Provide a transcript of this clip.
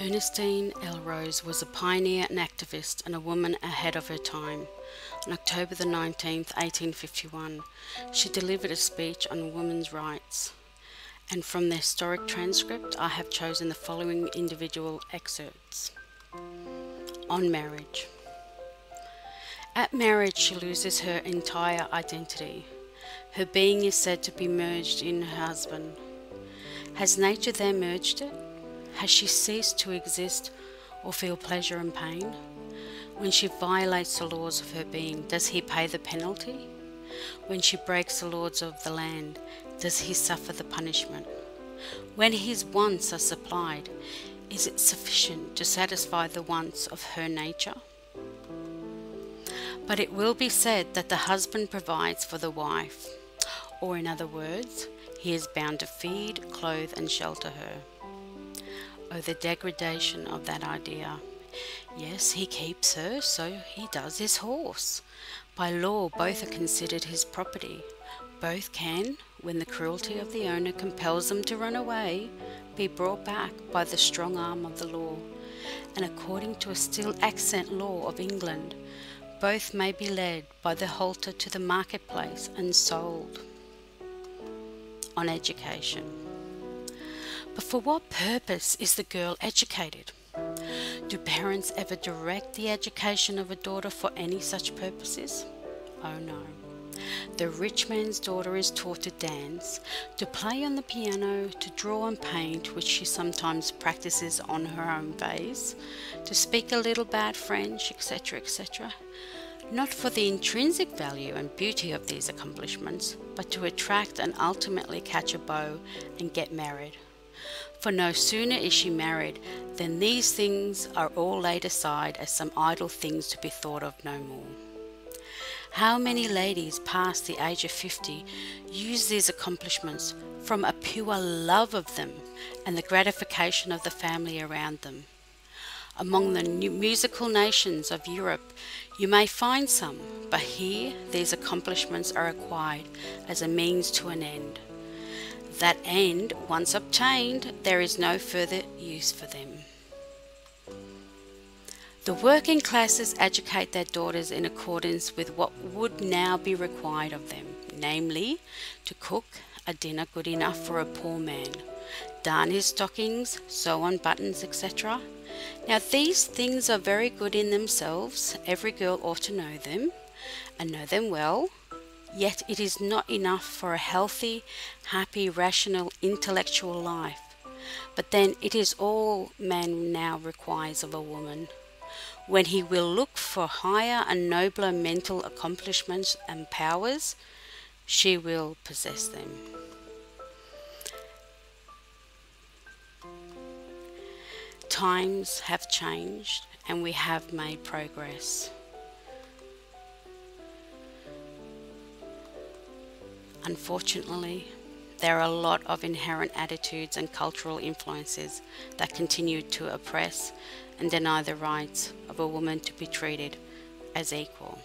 Ernestine L. Rose was a pioneer and activist and a woman ahead of her time. On October 19, 1851, she delivered a speech on women's rights. And from the historic transcript, I have chosen the following individual excerpts. On marriage. At marriage, she loses her entire identity. Her being is said to be merged in her husband. Has nature then merged it? Has she ceased to exist or feel pleasure and pain? When she violates the laws of her being, does he pay the penalty? When she breaks the laws of the land, does he suffer the punishment? When his wants are supplied, is it sufficient to satisfy the wants of her nature? But it will be said that the husband provides for the wife, or in other words, he is bound to feed, clothe, and shelter her. Oh, the degradation of that idea. Yes, he keeps her, so he does his horse. By law, both are considered his property. Both can, when the cruelty of the owner compels them to run away, be brought back by the strong arm of the law. And according to a still extant law of England, both may be led by the halter to the marketplace and sold. On education. But for what purpose is the girl educated? Do parents ever direct the education of a daughter for any such purposes? Oh no. The rich man's daughter is taught to dance, to play on the piano, to draw and paint, which she sometimes practices on her own vase, to speak a little bad French, etc., etc. Not for the intrinsic value and beauty of these accomplishments, but to attract and ultimately catch a beau and get married. For no sooner is she married than these things are all laid aside as some idle things to be thought of no more. How many ladies past the age of 50 use these accomplishments from a pure love of them and the gratification of the family around them? Among the musical nations of Europe, you may find some, but here these accomplishments are acquired as a means to an end. That end, once obtained, there is no further use for them. The working classes educate their daughters in accordance with what would now be required of them, namely, to cook a dinner good enough for a poor man, darn his stockings, sew on buttons, etc. Now these things are very good in themselves, every girl ought to know them, and know them well. Yet it is not enough for a healthy, happy, rational, intellectual life. But then it is all man now requires of a woman, when he will look for higher and nobler mental accomplishments and powers, she will possess them. Times have changed and we have made progress. Unfortunately, there are a lot of inherent attitudes and cultural influences that continue to oppress and deny the rights of a woman to be treated as equal.